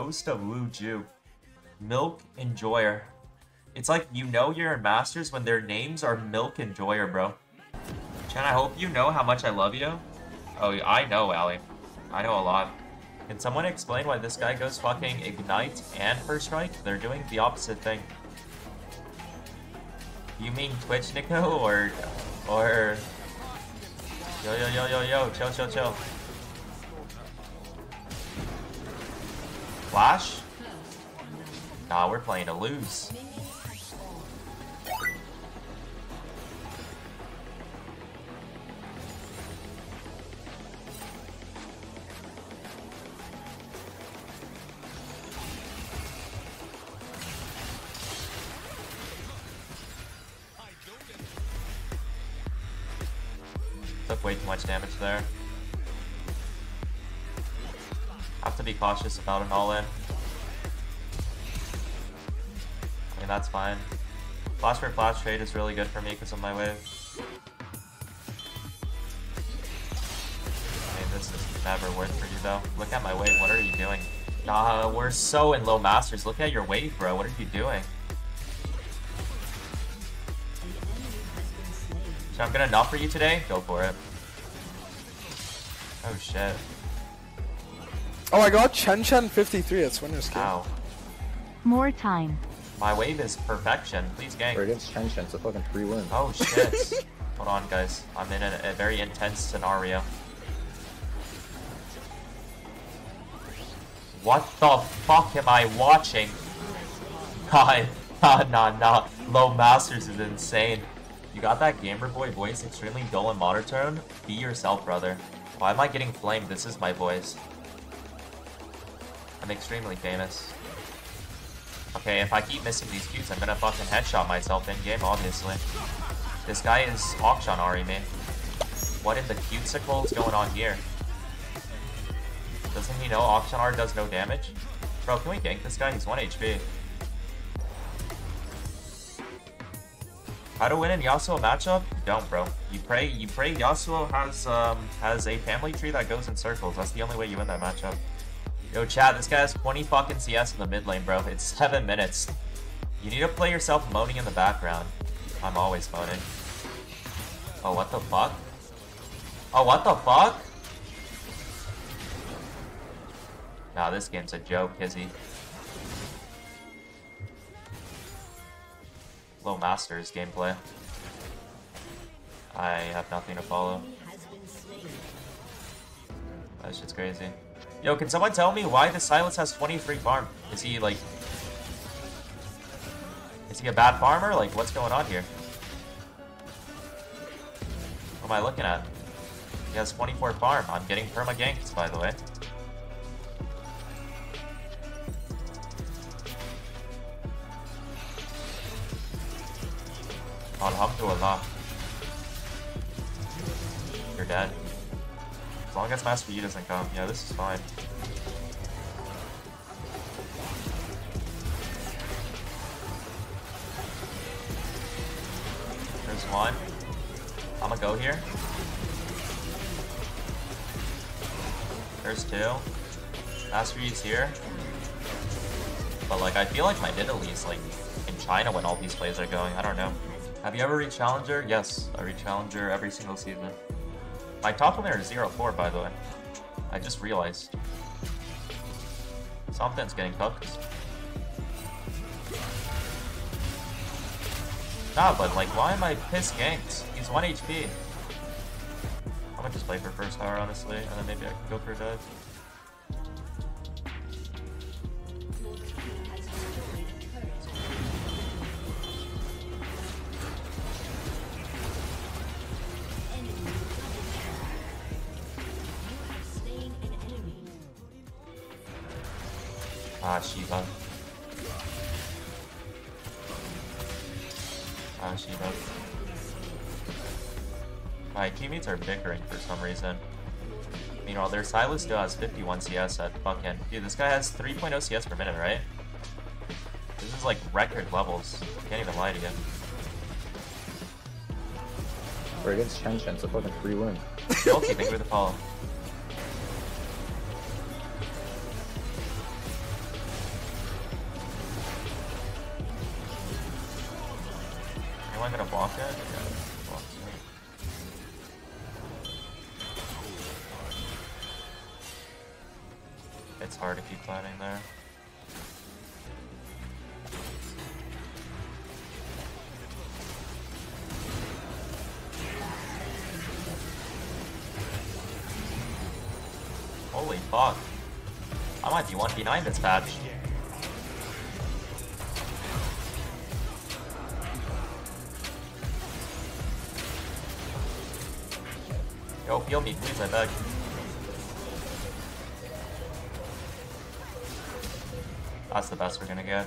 Ghost of Wuju, Milk Enjoyer. It's like you know you're in Masters when their names are Milk Enjoyer, bro. Chen, I hope you know how much I love you. Oh, I know, Ali. I know a lot. Can someone explain why this guy goes fucking Ignite and First Strike? They're doing the opposite thing. You mean Twitch Nico or... Yo, chill. Flash? Nah, we're playing to lose. Took way too much damage there. Have to be cautious about an all-in. I mean, that's fine. Flash for flash trade is really good for me because of my wave. I mean, this is never worth for you though. Look at my wave, what are you doing? Nah, we're so in low masters. Look at your wave, bro, what are you doing? So I'm gonna knock for you today? Go for it. Oh shit. Oh, I got Chen Chen 53. It's winner's game. Wow. More time. My wave is perfection. Please, gang. We're against Chen Chen. It's a fucking free win. Oh shit. Hold on, guys. I'm in a very intense scenario. What the fuck am I watching? God. Nah. Low Masters is insane. You got that gamer boy voice, extremely dull and monotone. Be yourself, brother. Why am I getting flamed? This is my voice. I'm extremely famous. Okay, if I keep missing these cues, I'm gonna fucking headshot myself in game, obviously. This guy is Akshan Ari, man. What in the Qsicle's going on here? Doesn't he know Akshan Ari does no damage? Bro, can we gank this guy? He's 1 HP. How to win in Yasuo matchup? You don't, bro. You pray Yasuo has a family tree that goes in circles. That's the only way you win that matchup. Yo, Chad, this guy has 20 fucking CS in the mid lane, bro. It's 7 minutes. You need to play yourself moaning in the background. I'm always moaning. Oh, what the fuck? Oh, what the fuck? Nah, this game's a joke, Izzy. Low Masters gameplay. I have nothing to follow. That shit's crazy. Yo, can someone tell me why the Silas has 20 free farm? Is he like... is he a bad farmer? Like, what's going on here? What am I looking at? He has 24 farm. I'm getting perma-ganked, by the way. Alhamdulillah. You're dead. As long as Master Yi doesn't come. Yeah, this is fine. There's one. I'ma go here. There's two. Master Yi's here. But like, I feel like my Nidalee's like in China when all these plays are going. I don't know. Have you ever read Challenger? Yes, I read Challenger every single season. My top winner is 0-4, by the way. I just realized. Something's getting cooked. Nah, but like, why am I piss ganked? He's 1 HP. I'm gonna just play for first tower, honestly, and then maybe I can go for a dive. Shiva. My teammates are bickering for some reason. Meanwhile, their Silas still has 51 CS at fucking... Dude, this guy has 3.0 CS per minute, right? This is like record levels. Can't even lie to you. We're against Chen Chen, so fucking free win. Okay, thank you for the follow. I gonna block that? Yeah, block me. It's hard to keep planning there. Holy fuck. I might be one behind this patch. Yo, heal me, please, I beg. That's the best we're gonna get.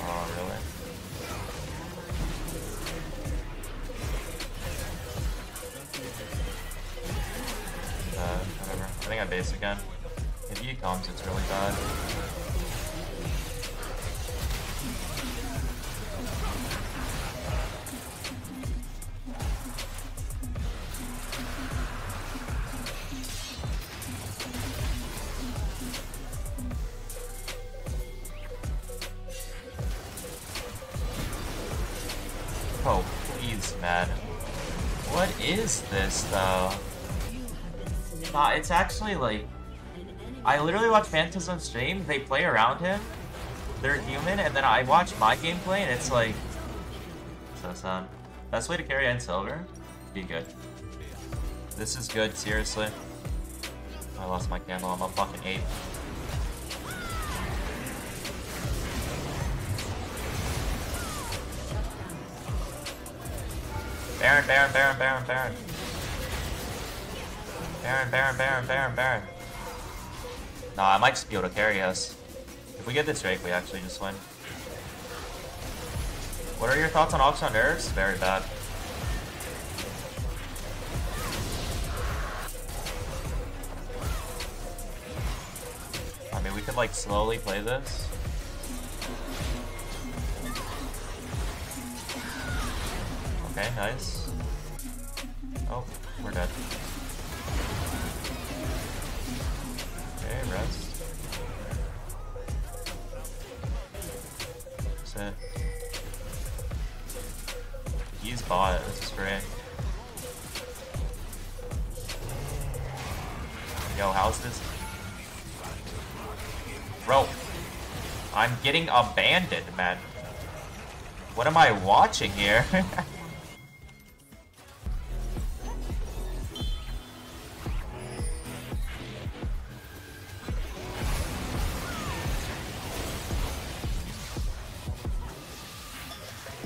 Oh, really? Whatever. I think I base again. If he comes, it's really bad. Oh, please, man. What is this, though? Nah, it's actually like... I literally watch Phantasm stream, they play around him, they're human, and then I watch my gameplay, and it's like... So sad. Best way to carry in silver? Be good. This is good, seriously. I lost my candle, I'm a fucking ape. Baron. Nah, I might just be able to carry us. If we get this Drake, we actually just win. What are your thoughts on Akshan nerfs? Very bad. I mean, we could like slowly play this. Okay, nice. Oh, we're dead. Okay, rest. That's it. He's bot, this is great. Yo, how's this? Bro, I'm getting abandoned, man. What am I watching here?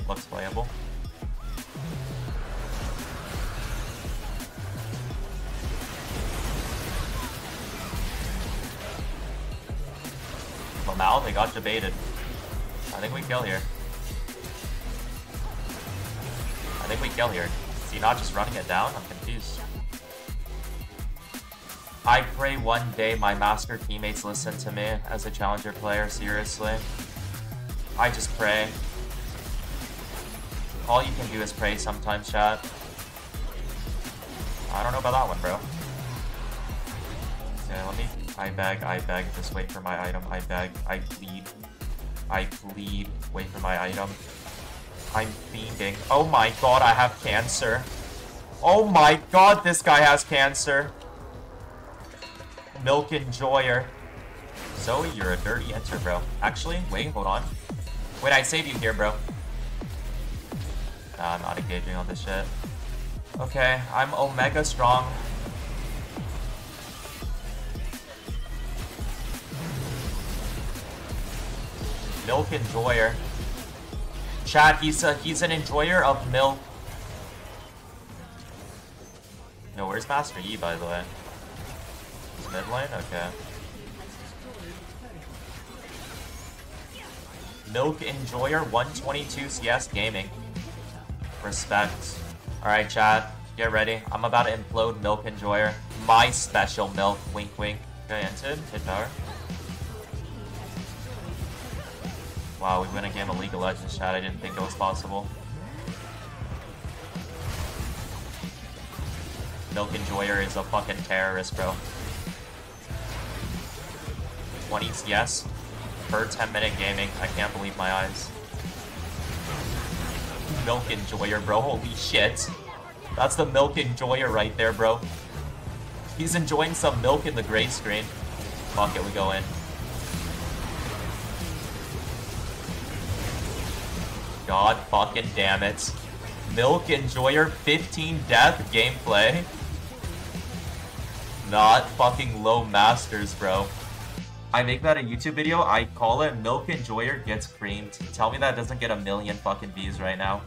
Looks playable. Lamal, they got debated. I think we kill here. Is he not just running it down? I'm confused. I pray one day my master teammates listen to me as a challenger player, seriously. I just pray. All you can do is pray sometimes, Chad. I don't know about that one, bro. Okay, let me... I beg. Just wait for my item. I beg. I plead. Wait for my item. I'm fiending. Oh my god, I have cancer. Oh my god, this guy has cancer. Milk Enjoyer. Zoe, you're a dirty enter, bro. Actually, wait, hold on. Wait, I save you here, bro. Nah, I'm not engaging on this shit. Okay, I'm Omega strong. Milk Enjoyer. Chad, he's an enjoyer of milk. No, where's Master Yi, by the way? He's mid lane? Okay. Milk Enjoyer 122 CS Gaming. Respect. Alright, Chad. Get ready. I'm about to implode Milk Enjoyer. My special milk. Wink, wink. Okay, entered. Hit power. Wow, we win a game of League of Legends, Chad. I didn't think it was possible. Milk Enjoyer is a fucking terrorist, bro. 20 CS. per 10-minute gaming. I can't believe my eyes. Milk Enjoyer, bro. Holy shit. That's the Milk Enjoyer right there, bro. He's enjoying some milk in the gray screen. Fuck it, we go in. God fucking damn it. Milk Enjoyer, 15 death gameplay. Not fucking low masters, bro. I make that a YouTube video, I call it Milk Enjoyer Gets Creamed. Tell me that doesn't get a million fucking views right now.